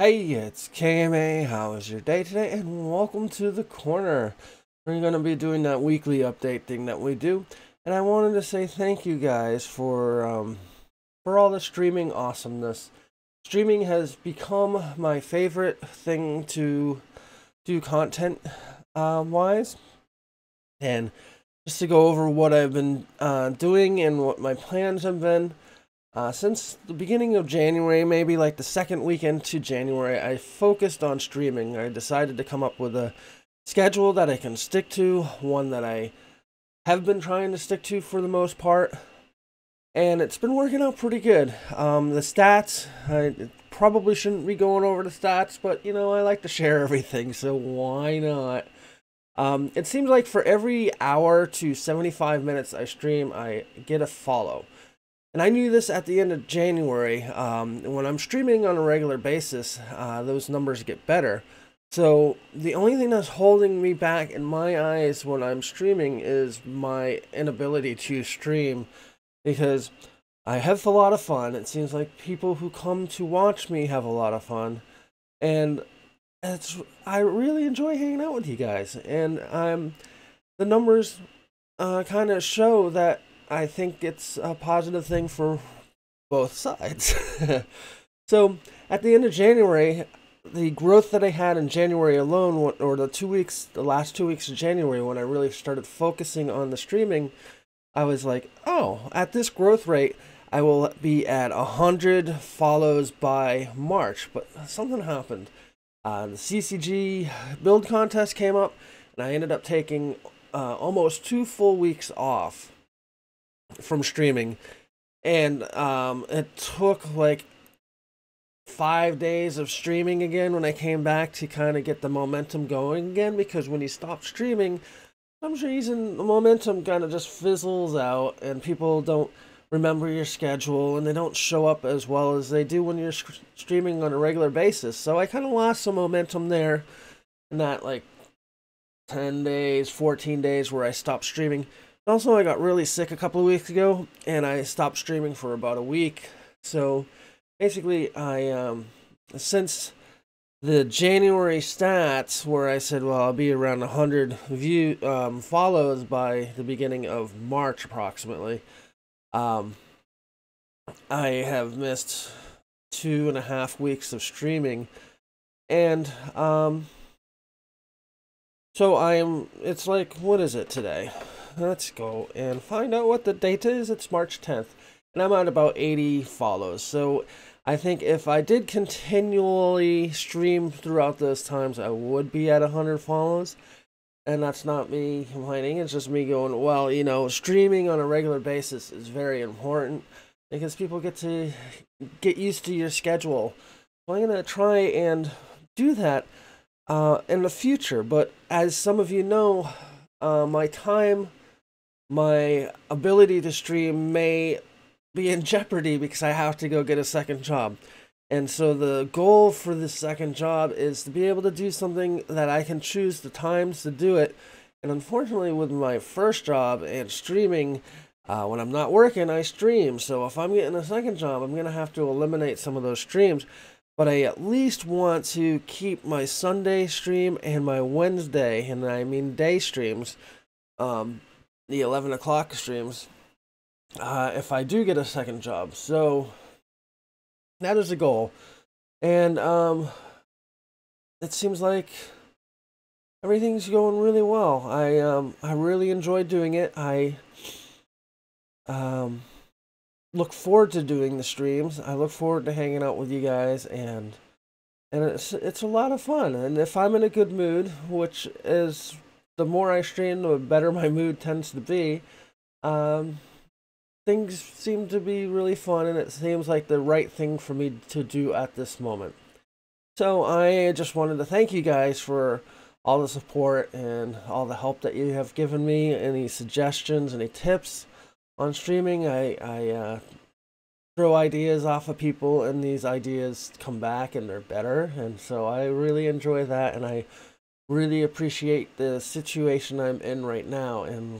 Hey, it's KMA. How was your day today? And welcome to the corner. We're going to be doing that weekly update thing that we do. And I wanted to say thank you guys for all the streaming awesomeness. Streaming has become my favorite thing to do content-wise. And just to go over what I've been doing and what my plans have been. Since the beginning of January, maybe like the second weekend to January, I focused on streaming. I decided to come up with a schedule that I can stick to, one that I have been trying to stick to for the most part, and it's been working out pretty good. The stats, I probably shouldn't be going over the stats, but you know, I like to share everything, so why not? It seems like for every hour to 75 minutes I stream, I get a follow. And I knew this at the end of January. When I'm streaming on a regular basis, those numbers get better. So the only thing that's holding me back in my eyes when I'm streaming is my inability to stream, because I have a lot of fun. It seems like people who come to watch me have a lot of fun, and I really enjoy hanging out with you guys. And the numbers kind of show that. I think it's a positive thing for both sides. So at the end of January, the growth that I had in January alone, or the last 2 weeks of January when I really started focusing on the streaming, I was like, oh, at this growth rate, I will be at 100 follows by March. But something happened. The CCG build contest came up, and I ended up taking almost 2 full weeks off from streaming, and it took like 5 days of streaming again when I came back to kind of get the momentum going again, because when you stop streaming, for some reason the momentum kind of just fizzles out and people don't remember your schedule and they don't show up as well as they do when you're streaming on a regular basis. So I kind of lost some momentum there in that like 10 days, 14 days where I stopped streaming. Also, I got really sick a couple of weeks ago, and I stopped streaming for about a week. So, basically, I since the January stats where I said, well, I'll be around 100 follows by the beginning of March, approximately, I have missed 2.5 weeks of streaming, and so I am. It's like, what is it today? Let's go and find out what the date is. It's March 10th, and I'm at about 80 follows. So I think if I did continually stream throughout those times, I would be at 100 follows. And that's not me complaining. It's just me going, well, you know, streaming on a regular basis is very important because people get to get used to your schedule. So I'm going to try and do that in the future. But as some of you know, my ability to stream may be in jeopardy because I have to go get a second job. And so the goal for this second job is to be able to do something that I can choose the times to do it. And unfortunately, with my first job and streaming, when I'm not working, I stream. So if I'm getting a second job, I'm going to have to eliminate some of those streams. But I at least want to keep my Sunday stream and my Wednesday, and I mean day streams, the 11 o'clock streams, if I do get a second job. So that is the goal. And it seems like everything's going really well. I really enjoy doing it. I look forward to doing the streams. I look forward to hanging out with you guys, and it's a lot of fun. And if I'm in a good mood, which is the more I stream, the better my mood tends to be. Things seem to be really fun, and it seems like the right thing for me to do at this moment. So I just wanted to thank you guys for all the support and all the help that you have given me. Any suggestions, any tips on streaming, I throw ideas off of people, and these ideas come back and they're better. And so I really enjoy that, and I really appreciate the situation I'm in right now, and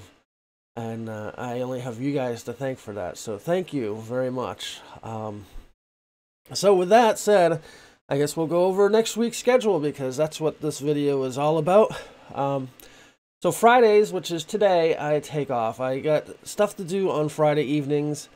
I only have you guys to thank for that, so thank you very much. So with that said, I guess we'll go over next week's schedule because that's what this video is all about. So Fridays, which is today, I take off. I got stuff to do on Friday evenings,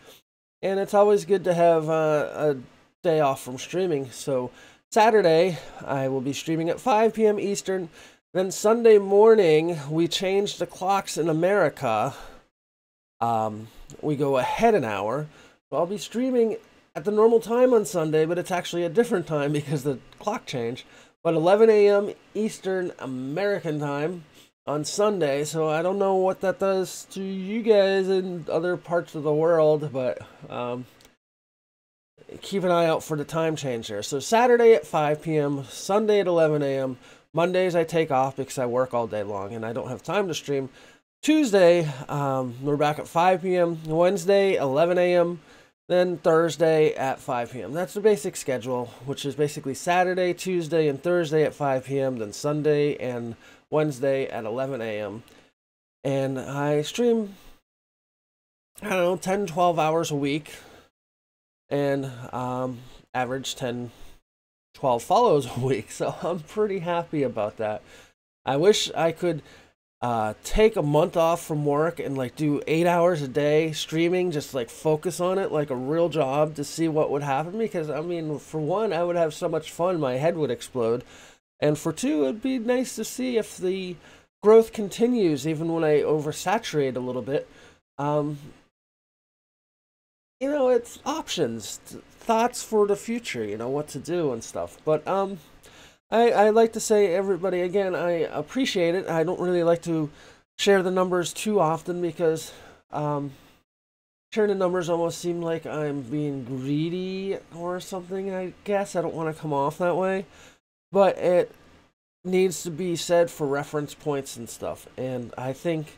and it's always good to have a day off from streaming. So Saturday, I will be streaming at 5 p.m. Eastern. Then Sunday morning, we change the clocks in America. We go ahead an hour. So I'll be streaming at the normal time on Sunday, but it's actually a different time because the clock changed. But 11 a.m. Eastern American time on Sunday. So I don't know what that does to you guys in other parts of the world, but keep an eye out for the time change there. So Saturday at 5 p.m., Sunday at 11 a.m., Mondays I take off because I work all day long and I don't have time to stream. Tuesday, we're back at 5 p.m., Wednesday, 11 a.m., then Thursday at 5 p.m. That's the basic schedule, which is basically Saturday, Tuesday, and Thursday at 5 p.m., then Sunday and Wednesday at 11 a.m. And I stream, I don't know, 10, 12 hours a week and average 10, 12 follows a week. So I'm pretty happy about that. I wish I could take a month off from work and like do 8 hours a day streaming, just like focus on it like a real job to see what would happen, because I mean, for one, I would have so much fun, my head would explode, and for two, it'd be nice to see if the growth continues even when I oversaturate a little bit. You know, it's options, thoughts for the future, you know, what to do and stuff. But I like to say, everybody, again, I appreciate it. I don't really like to share the numbers too often because sharing the numbers almost seem like I'm being greedy or something, I guess. I don't want to come off that way. But it needs to be said for reference points and stuff. And I think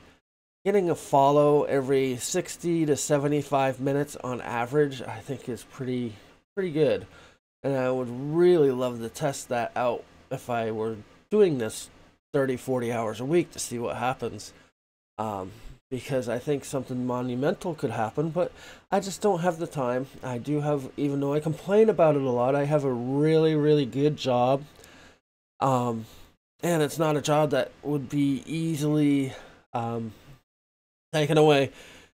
getting a follow every 60 to 75 minutes on average, I think is pretty good. And I would really love to test that out if I were doing this 30, 40 hours a week to see what happens. Because I think something monumental could happen, but I just don't have the time. I do have, even though I complain about it a lot, I have a really, really good job. And it's not a job that would be easily taken away.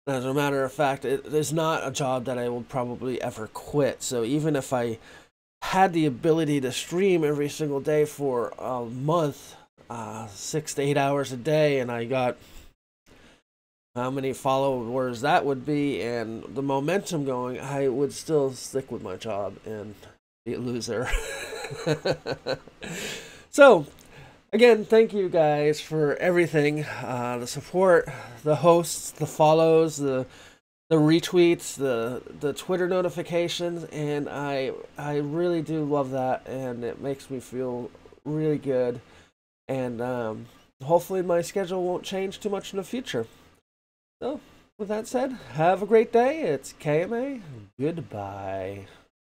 As a matter of fact, it is not a job that I will probably ever quit. So even if I had the ability to stream every single day for a month, 6 to 8 hours a day, and I got how many followers that would be and the momentum going, I would still stick with my job and be a loser. So again, thank you guys for everything, the support, the hosts, the follows, the retweets, the Twitter notifications, and I really do love that, and it makes me feel really good. And hopefully my schedule won't change too much in the future. So with that said, have a great day. It's KMA. Goodbye.